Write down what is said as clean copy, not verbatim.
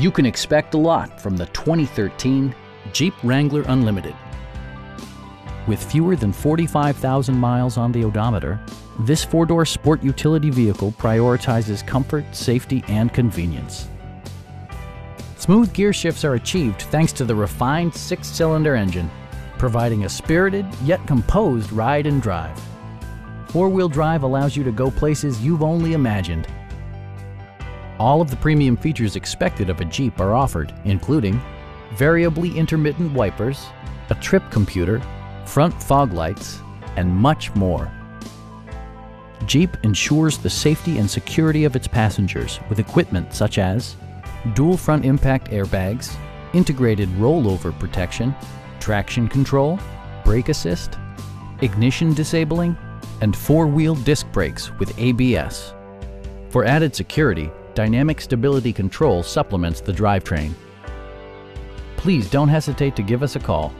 you can expect a lot from the 2013 Jeep Wrangler Unlimited. With fewer than 45,000 miles on the odometer, this four-door sport utility vehicle prioritizes comfort, safety, and convenience. Smooth gear shifts are achieved thanks to the refined six-cylinder engine, providing a spirited yet composed ride and drive. Four-wheel drive allows you to go places you've only imagined. All of the premium features expected of a Jeep are offered, including variably intermittent wipers, a trip computer, front fog lights, and much more. Jeep ensures the safety and security of its passengers with equipment such as dual front impact airbags, integrated rollover protection, traction control, brake assist, ignition disabling, and four-wheel disc brakes with ABS. For added security, dynamic stability control supplements the drivetrain. Please don't hesitate to give us a call.